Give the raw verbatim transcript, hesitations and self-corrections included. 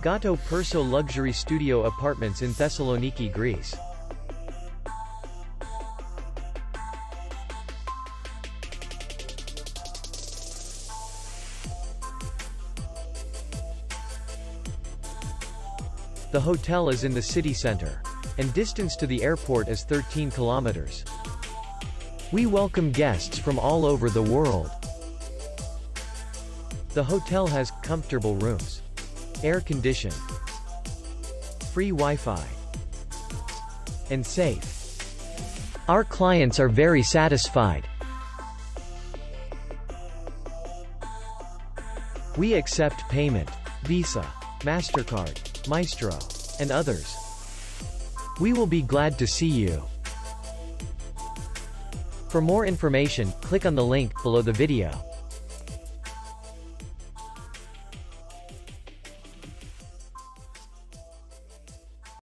Gatto Perso Luxury Studio Apartments in Thessaloniki, Greece. The hotel is in the city center, and distance to the airport is thirteen kilometers. We welcome guests from all over the world. The hotel has comfortable rooms, air condition, free Wi-Fi, and safe. Our clients are very satisfied. We accept payment, Visa, MasterCard, Maestro, and others. We will be glad to see you. For more information, click on the link below the video.